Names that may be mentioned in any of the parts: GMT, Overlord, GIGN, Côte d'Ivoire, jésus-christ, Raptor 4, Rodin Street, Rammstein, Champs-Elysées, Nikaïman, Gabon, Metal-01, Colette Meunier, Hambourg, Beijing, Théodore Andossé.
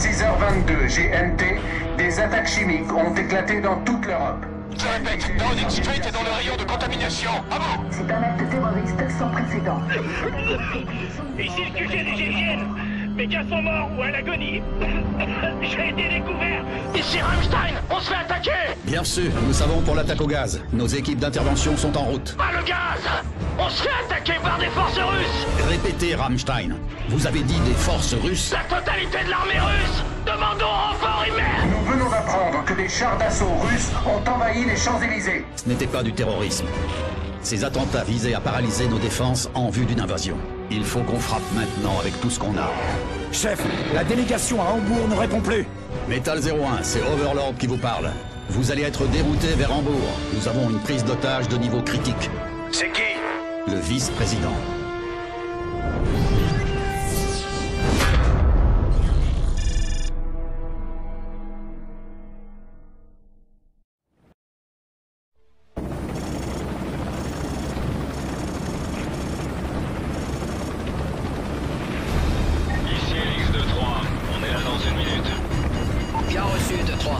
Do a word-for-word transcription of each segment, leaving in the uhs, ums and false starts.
six heures vingt-deux G M T, des attaques chimiques ont éclaté dans toute l'Europe. Je répète, Rodin Street est dans le rayon de contamination. Ah bon? C'est un acte terroriste sans précédent. Ici le Q G du G I G N. Mes gars sont morts ou à l'agonie. J'ai été découvert. Ici Rammstein, on se fait attaquer. Bien sûr, nous savons pour l'attaque au gaz. Nos équipes d'intervention sont en route. Pas le gaz! On se fait attaquer par des forces russes. Répétez, Rammstein. Vous avez dit des forces russes? La totalité de l'armée russe. Demandons renfort immédiat. Nous venons d'apprendre que des chars d'assaut russes ont envahi les Champs-Elysées. Ce n'était pas du terrorisme. Ces attentats visaient à paralyser nos défenses en vue d'une invasion. Il faut qu'on frappe maintenant avec tout ce qu'on a. Chef, la délégation à Hambourg ne répond plus. Metal zéro un, c'est Overlord qui vous parle. Vous allez être dérouté vers Hambourg. Nous avons une prise d'otage de niveau critique. C'est qui? Le vice-président. Ici X deux trois, on est là dans une minute. Bien reçu, deux trois.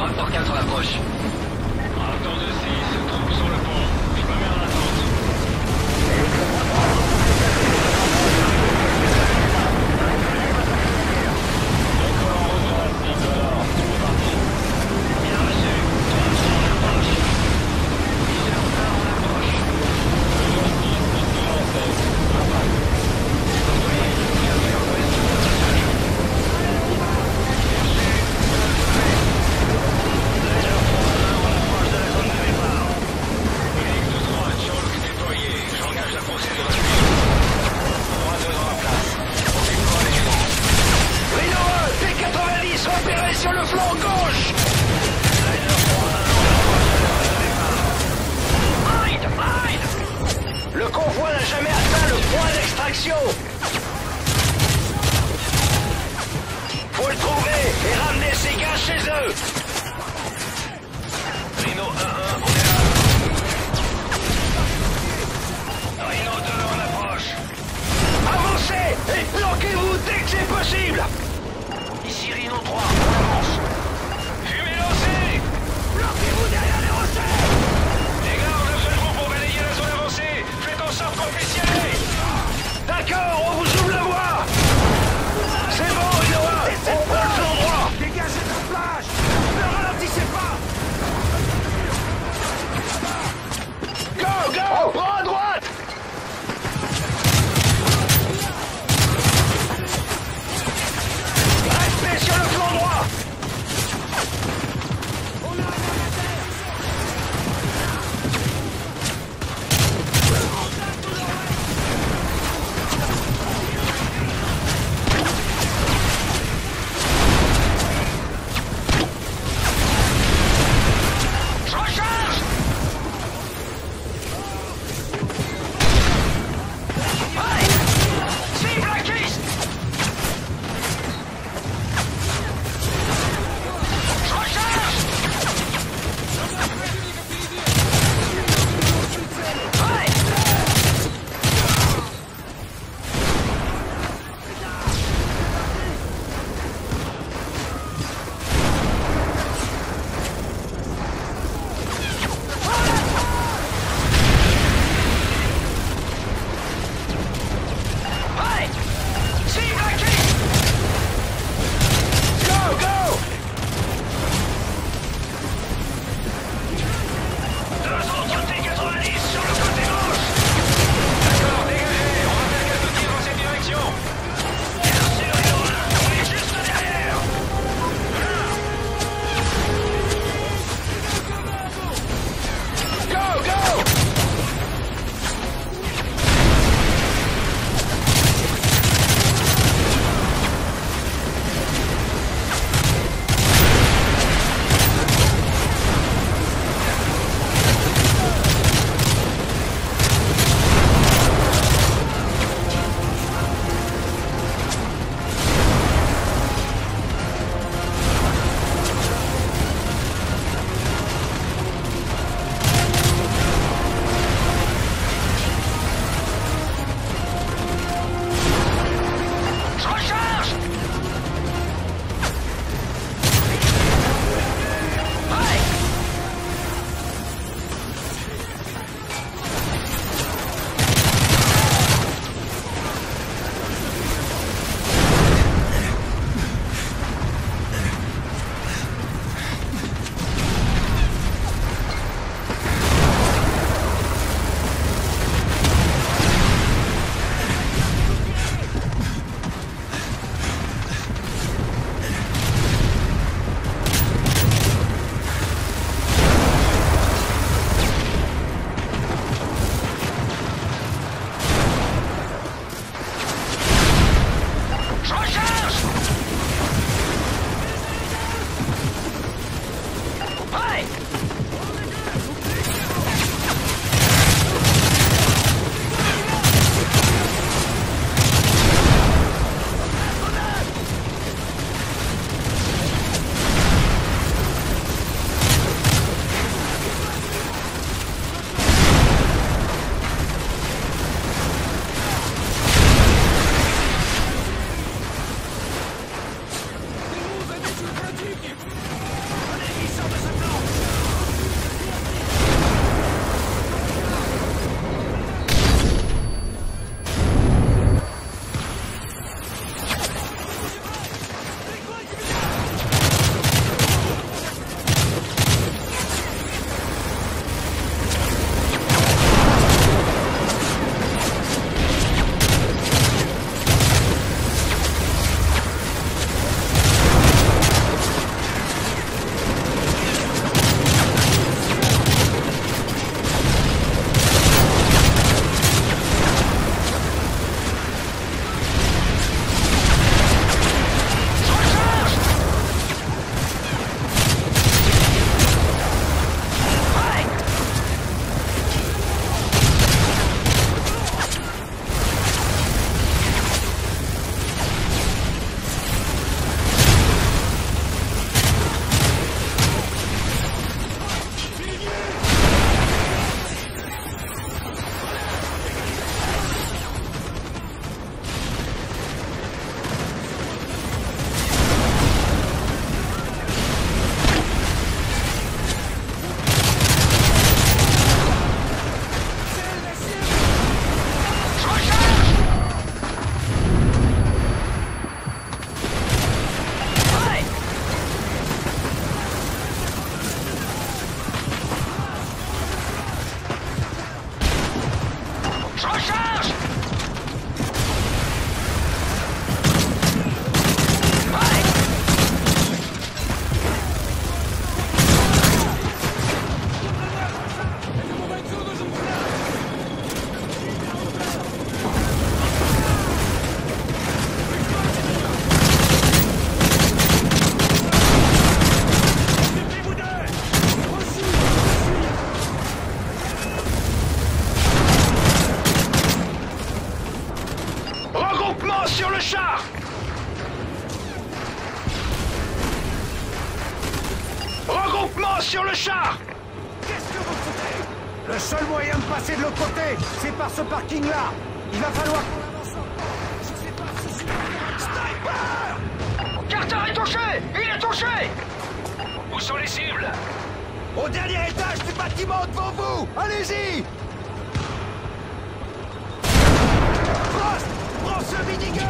Raptor quatre en approche. Raptor deux six, troupes sur le pont. Je me mets en attente. Encore en retard, dix dollars. sur le char! Qu'est-ce que vous foutez? Le seul moyen de passer de l'autre côté, c'est par ce parking-là. Il va falloir qu'on avance en temps. Je sais pas si c'est... Sniper! Carter est touché! Il est touché! Où sont les cibles? Au dernier étage du bâtiment devant vous! Allez-y! Prost! Prends ce minigun!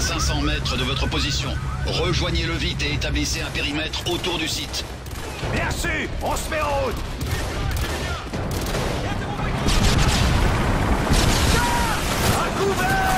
cinq cents mètres de votre position. Rejoignez-le vite et établissez un périmètre autour du site. Bien sûr, on se met en route. À couvert!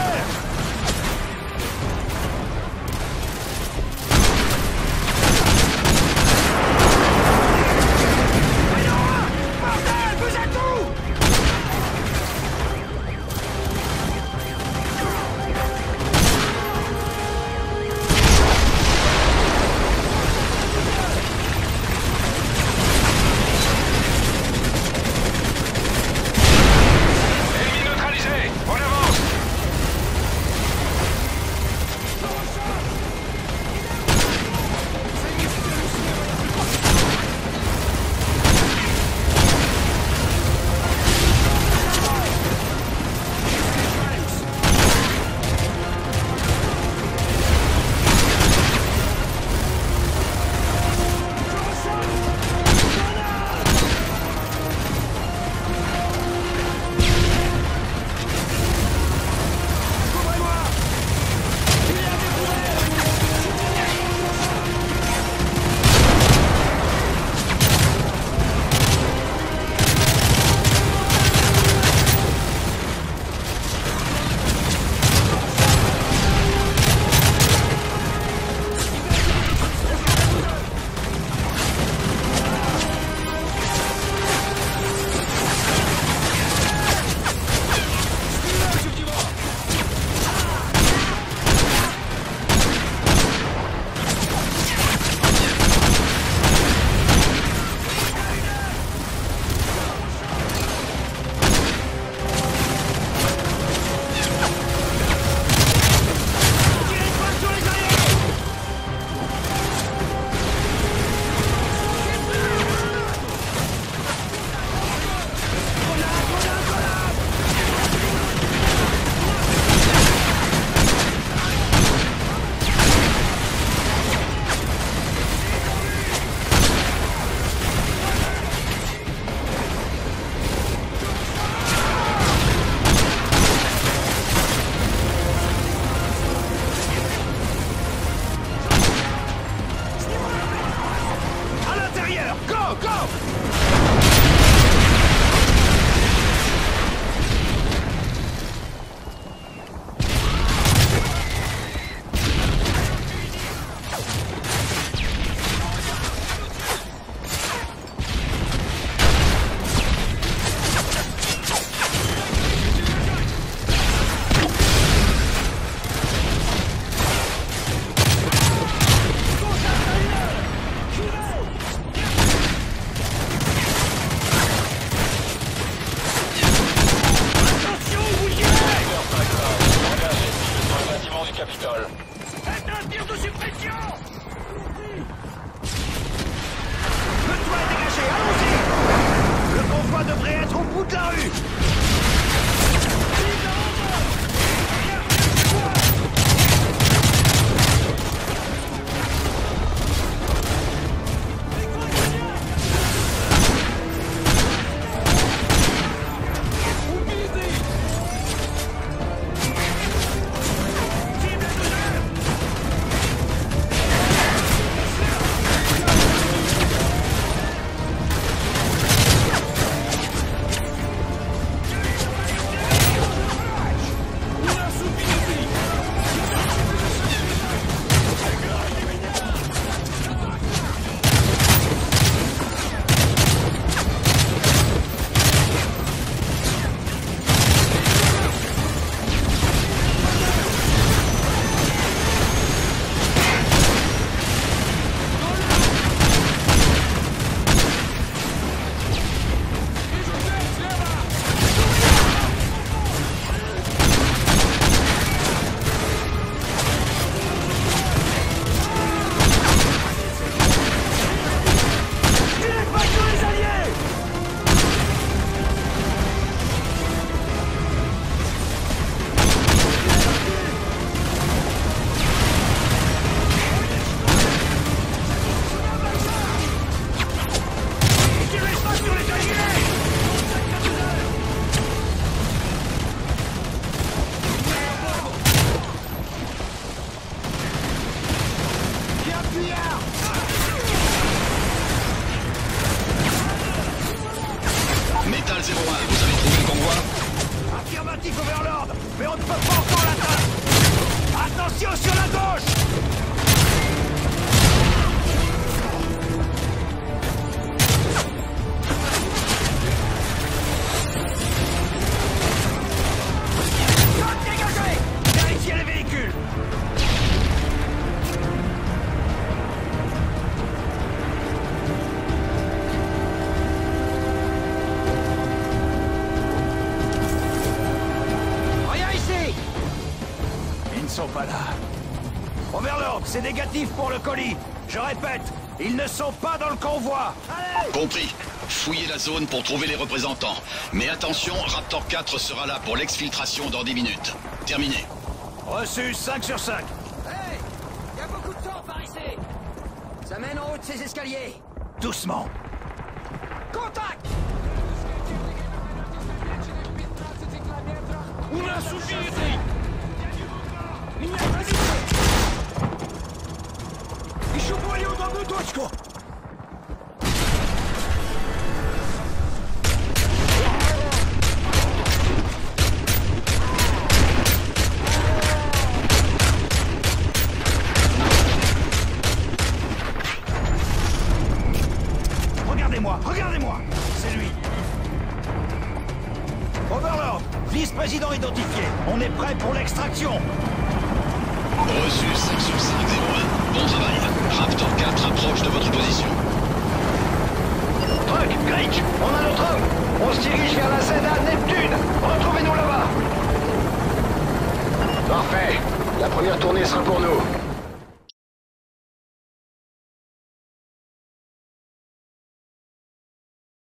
du Capitole. Faites un tir de suppression! Le toit est dégagé, allons-y! Le convoi devrait être au bout de la rue! C'est négatif pour le colis. Je répète, ils ne sont pas dans le convoi. Allez ! Compris. Fouillez la zone pour trouver les représentants. Mais attention, Raptor quatre sera là pour l'exfiltration dans dix minutes. Terminé. Reçu, cinq sur cinq. Hey ! Il y a beaucoup de temps par ici. Ça mène en haut de ces escaliers. Doucement. Contact ! On a soufflé ici. Одну точку! Regardez-moi, regardez-moi! C'est lui! Overlord, vice-président identifié, on est prêt pour l'extraction! Reçu cinq sur cinq zéro un, bon travail. Raptor quatre approche de votre position. Truck, Glitch, on a notre homme. On se tire.